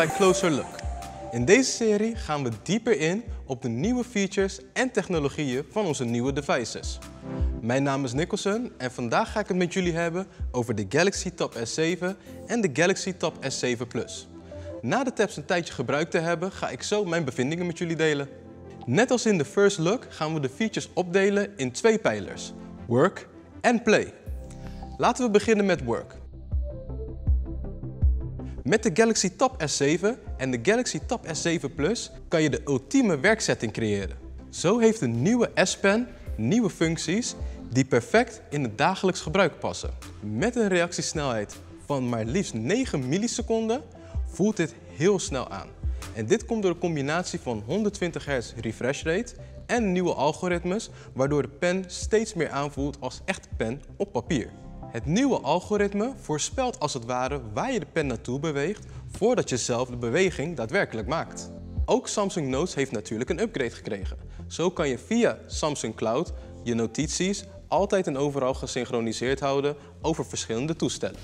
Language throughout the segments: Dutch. bij Closer Look. In deze serie gaan we dieper in op de nieuwe features en technologieën van onze nieuwe devices. Mijn naam is Nicholson en vandaag ga ik het met jullie hebben over de Galaxy Tab S7 en de Galaxy Tab S7 Plus. Na de tabs een tijdje gebruikt te hebben, ga ik zo mijn bevindingen met jullie delen. Net als in de first look gaan we de features opdelen in twee pijlers, Work en Play. Laten we beginnen met Work. Met de Galaxy Tab S7 en de Galaxy Tab S7 Plus kan je de ultieme werksetting creëren. Zo heeft de nieuwe S-Pen nieuwe functies die perfect in het dagelijks gebruik passen. Met een reactiesnelheid van maar liefst 9 milliseconden voelt dit heel snel aan. En dit komt door een combinatie van 120 Hz refresh rate en nieuwe algoritmes, waardoor de pen steeds meer aanvoelt als echte pen op papier. Het nieuwe algoritme voorspelt als het ware waar je de pen naartoe beweegt voordat je zelf de beweging daadwerkelijk maakt. Ook Samsung Notes heeft natuurlijk een upgrade gekregen. Zo kan je via Samsung Cloud je notities altijd en overal gesynchroniseerd houden over verschillende toestellen.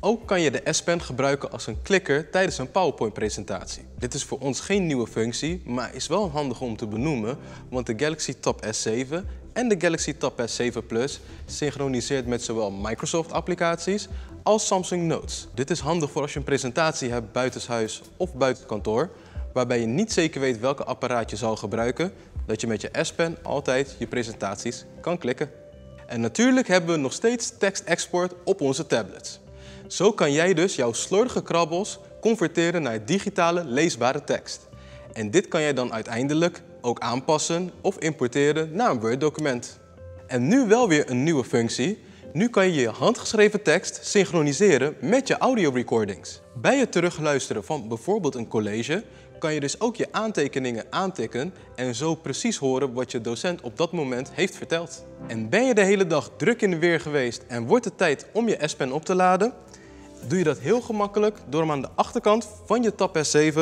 Ook kan je de S-Pen gebruiken als een klikker tijdens een PowerPoint-presentatie. Dit is voor ons geen nieuwe functie, maar is wel handig om te benoemen, want de Galaxy Tab S7 en de Galaxy Tab S7 Plus synchroniseert met zowel Microsoft-applicaties als Samsung Notes. Dit is handig voor als je een presentatie hebt buitenshuis of buiten kantoor, waarbij je niet zeker weet welke apparaat je zal gebruiken, dat je met je S-Pen altijd je presentaties kan klikken. En natuurlijk hebben we nog steeds tekstexport op onze tablets. Zo kan jij dus jouw slordige krabbels converteren naar digitale leesbare tekst. En dit kan jij dan uiteindelijk ook aanpassen of importeren naar een Word-document. En nu wel weer een nieuwe functie. Nu kan je je handgeschreven tekst synchroniseren met je audio-recordings. Bij het terugluisteren van bijvoorbeeld een college kan je dus ook je aantekeningen aantikken en zo precies horen wat je docent op dat moment heeft verteld. En ben je de hele dag druk in de weer geweest en wordt het tijd om je S-Pen op te laden? Doe je dat heel gemakkelijk door hem aan de achterkant van je Tab S7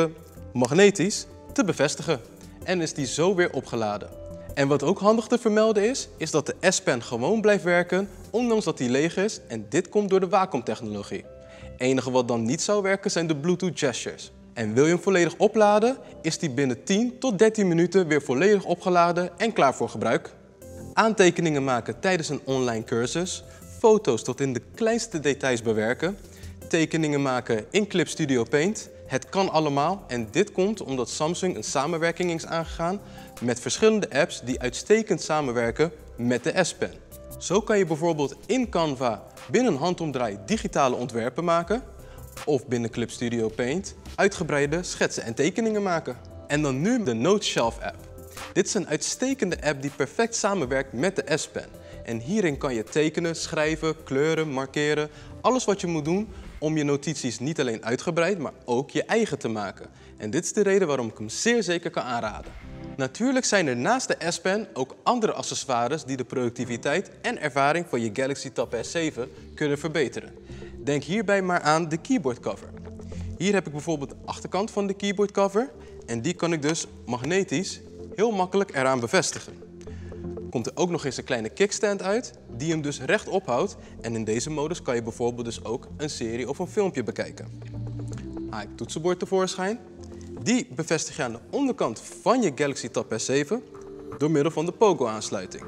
magnetisch te bevestigen. En is die zo weer opgeladen. En wat ook handig te vermelden is dat de S-Pen gewoon blijft werken, ondanks dat die leeg is, en dit komt door de Wacom-technologie. Het enige wat dan niet zou werken zijn de Bluetooth gestures. En wil je hem volledig opladen, is die binnen 10 tot 13 minuten weer volledig opgeladen en klaar voor gebruik. Aantekeningen maken tijdens een online cursus, foto's tot in de kleinste details bewerken, tekeningen maken in Clip Studio Paint. Het kan allemaal en dit komt omdat Samsung een samenwerking is aangegaan met verschillende apps die uitstekend samenwerken met de S-Pen. Zo kan je bijvoorbeeld in Canva binnen een handomdraai digitale ontwerpen maken of binnen Clip Studio Paint uitgebreide schetsen en tekeningen maken. En dan nu de Noteshelf app. Dit is een uitstekende app die perfect samenwerkt met de S-Pen. En hierin kan je tekenen, schrijven, kleuren, markeren, alles wat je moet doen om je notities niet alleen uitgebreid, maar ook je eigen te maken. En dit is de reden waarom ik hem zeer zeker kan aanraden. Natuurlijk zijn er naast de S-Pen ook andere accessoires die de productiviteit en ervaring van je Galaxy Tab S7 kunnen verbeteren. Denk hierbij maar aan de keyboardcover. Hier heb ik bijvoorbeeld de achterkant van de keyboardcover en die kan ik dus magnetisch heel makkelijk eraan bevestigen. Komt er ook nog eens een kleine kickstand uit die hem dus rechtop houdt en in deze modus kan je bijvoorbeeld dus ook een serie of een filmpje bekijken. Haal ik toetsenbord tevoorschijn. Die bevestig je aan de onderkant van je Galaxy Tab S7 door middel van de Pogo-aansluiting.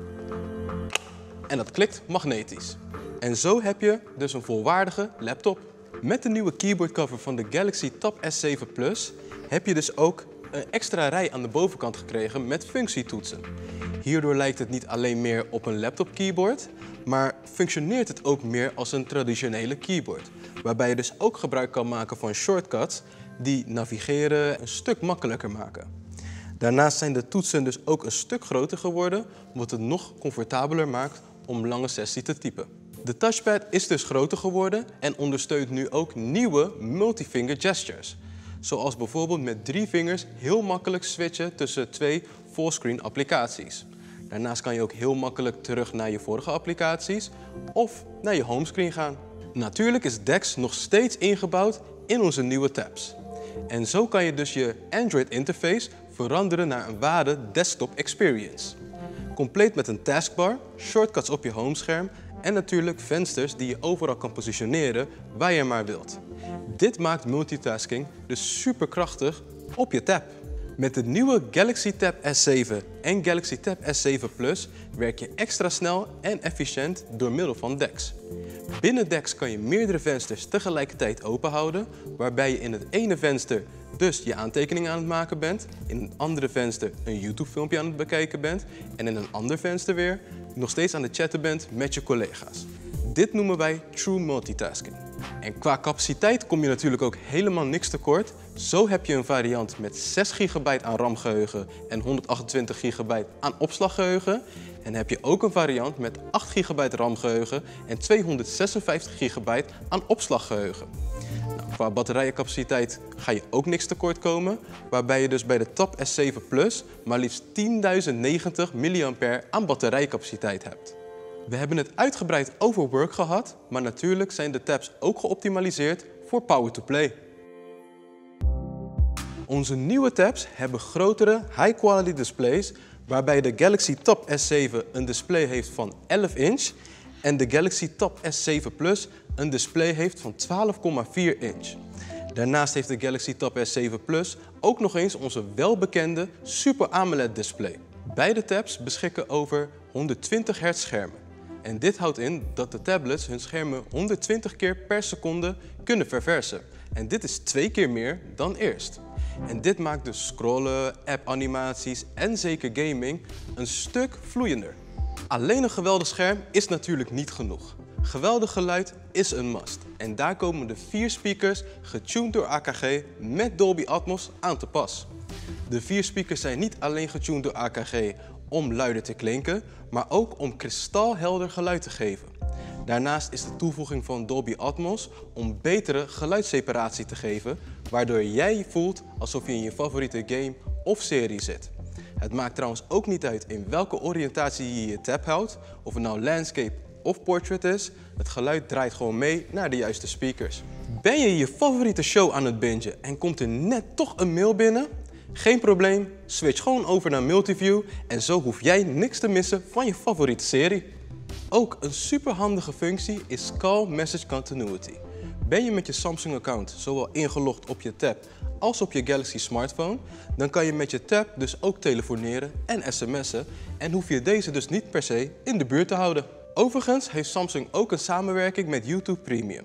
En dat klikt magnetisch. En zo heb je dus een volwaardige laptop. Met de nieuwe keyboardcover van de Galaxy Tab S7 Plus heb je dus ook een extra rij aan de bovenkant gekregen met functietoetsen. Hierdoor lijkt het niet alleen meer op een laptop keyboard, maar functioneert het ook meer als een traditionele keyboard. Waarbij je dus ook gebruik kan maken van shortcuts die navigeren een stuk makkelijker maken. Daarnaast zijn de toetsen dus ook een stuk groter geworden, wat het nog comfortabeler maakt om lange sessies te typen. De touchpad is dus groter geworden en ondersteunt nu ook nieuwe multifinger gestures. Zoals bijvoorbeeld met 3 vingers heel makkelijk switchen tussen 2 fullscreen applicaties. Daarnaast kan je ook heel makkelijk terug naar je vorige applicaties of naar je homescreen gaan. Natuurlijk is DeX nog steeds ingebouwd in onze nieuwe tabs. En zo kan je dus je Android interface veranderen naar een ware desktop experience. Compleet met een taskbar, shortcuts op je homescherm en natuurlijk vensters die je overal kan positioneren waar je maar wilt. Dit maakt multitasking dus superkrachtig op je tab. Met de nieuwe Galaxy Tab S7 en Galaxy Tab S7 Plus werk je extra snel en efficiënt door middel van DeX. Binnen DeX kan je meerdere vensters tegelijkertijd openhouden, waarbij je in het ene venster dus je aantekeningen aan het maken bent, in een andere venster een YouTube filmpje aan het bekijken bent en in een ander venster weer nog steeds aan het chatten bent met je collega's. Dit noemen wij true multitasking. En qua capaciteit kom je natuurlijk ook helemaal niks tekort. Zo heb je een variant met 6 GB aan RAM-geheugen en 128 GB aan opslaggeheugen. En heb je ook een variant met 8 GB RAM-geheugen en 256 GB aan opslaggeheugen. Nou, qua batterijencapaciteit ga je ook niks tekort komen, waarbij je dus bij de Tab S7 Plus maar liefst 10.090 mAh aan batterijcapaciteit hebt. We hebben het uitgebreid over work gehad, maar natuurlijk zijn de tabs ook geoptimaliseerd voor power to play. Onze nieuwe tabs hebben grotere high-quality displays, waarbij de Galaxy Tab S7 een display heeft van 11 inch en de Galaxy Tab S7 Plus een display heeft van 12,4 inch. Daarnaast heeft de Galaxy Tab S7 Plus ook nog eens onze welbekende Super AMOLED display. Beide tabs beschikken over 120 Hz schermen. En dit houdt in dat de tablets hun schermen 120 keer per seconde kunnen verversen. En dit is 2 keer meer dan eerst. En dit maakt dus scrollen, app-animaties en zeker gaming een stuk vloeiender. Alleen een geweldig scherm is natuurlijk niet genoeg. Geweldig geluid is een must. En daar komen de 4 speakers, getuned door AKG, met Dolby Atmos aan te pas. De 4 speakers zijn niet alleen getuned door AKG om luider te klinken, maar ook om kristalhelder geluid te geven. Daarnaast is de toevoeging van Dolby Atmos om betere geluidsseparatie te geven, waardoor jij je voelt alsof je in je favoriete game of serie zit. Het maakt trouwens ook niet uit in welke oriëntatie je je tab houdt, of het nou landscape of portrait is, het geluid draait gewoon mee naar de juiste speakers. Ben je je favoriete show aan het bingen en komt er net toch een mail binnen? Geen probleem, switch gewoon over naar Multiview en zo hoef jij niks te missen van je favoriete serie. Ook een superhandige functie is Call Message Continuity. Ben je met je Samsung-account zowel ingelogd op je tab als op je Galaxy smartphone, dan kan je met je tab dus ook telefoneren en sms'en en hoef je deze dus niet per se in de buurt te houden. Overigens heeft Samsung ook een samenwerking met YouTube Premium.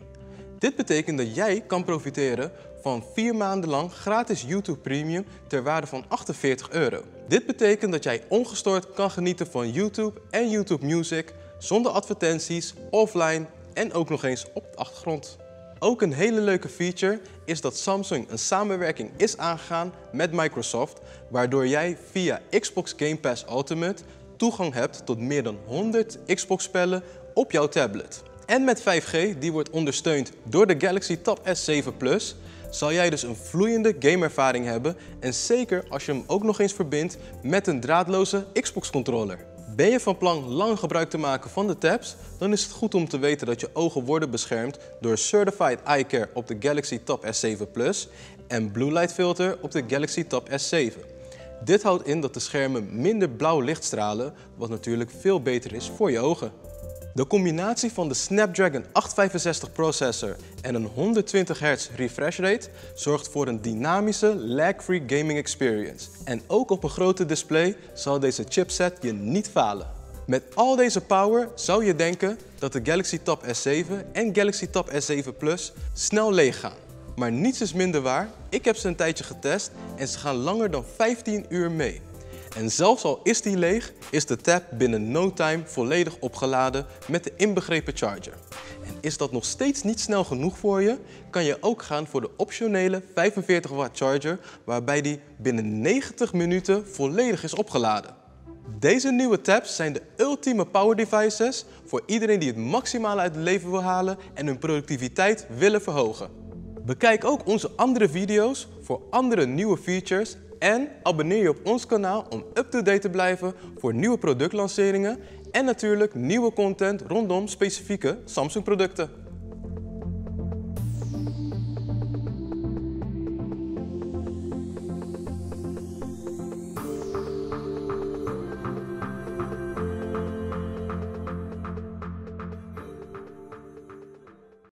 Dit betekent dat jij kan profiteren van 4 maanden lang gratis YouTube Premium ter waarde van €48. Dit betekent dat jij ongestoord kan genieten van YouTube en YouTube Music zonder advertenties, offline en ook nog eens op de achtergrond. Ook een hele leuke feature is dat Samsung een samenwerking is aangegaan met Microsoft, waardoor jij via Xbox Game Pass Ultimate toegang hebt tot meer dan 100 Xbox-spellen op jouw tablet. En met 5G, die wordt ondersteund door de Galaxy Tab S7 Plus, zal jij dus een vloeiende gameervaring hebben en zeker als je hem ook nog eens verbindt met een draadloze Xbox-controller. Ben je van plan lang gebruik te maken van de tabs, dan is het goed om te weten dat je ogen worden beschermd door Certified Eye Care op de Galaxy Tab S7 Plus en Blue Light Filter op de Galaxy Tab S7. Dit houdt in dat de schermen minder blauw licht stralen, wat natuurlijk veel beter is voor je ogen. De combinatie van de Snapdragon 865 processor en een 120 Hz refresh rate zorgt voor een dynamische, lag-free gaming experience. En ook op een grote display zal deze chipset je niet falen. Met al deze power zou je denken dat de Galaxy Tab S7 en Galaxy Tab S7 Plus snel leeg gaan. Maar niets is minder waar, ik heb ze een tijdje getest en ze gaan langer dan 15 uur mee. En zelfs al is die leeg, is de tab binnen no time volledig opgeladen met de inbegrepen charger. En is dat nog steeds niet snel genoeg voor je, kan je ook gaan voor de optionele 45 watt charger, waarbij die binnen 90 minuten volledig is opgeladen. Deze nieuwe tabs zijn de ultieme power devices voor iedereen die het maximale uit het leven wil halen en hun productiviteit willen verhogen. Bekijk ook onze andere video's voor andere nieuwe features en abonneer je op ons kanaal om up-to-date te blijven voor nieuwe productlanceringen en natuurlijk nieuwe content rondom specifieke Samsung producten.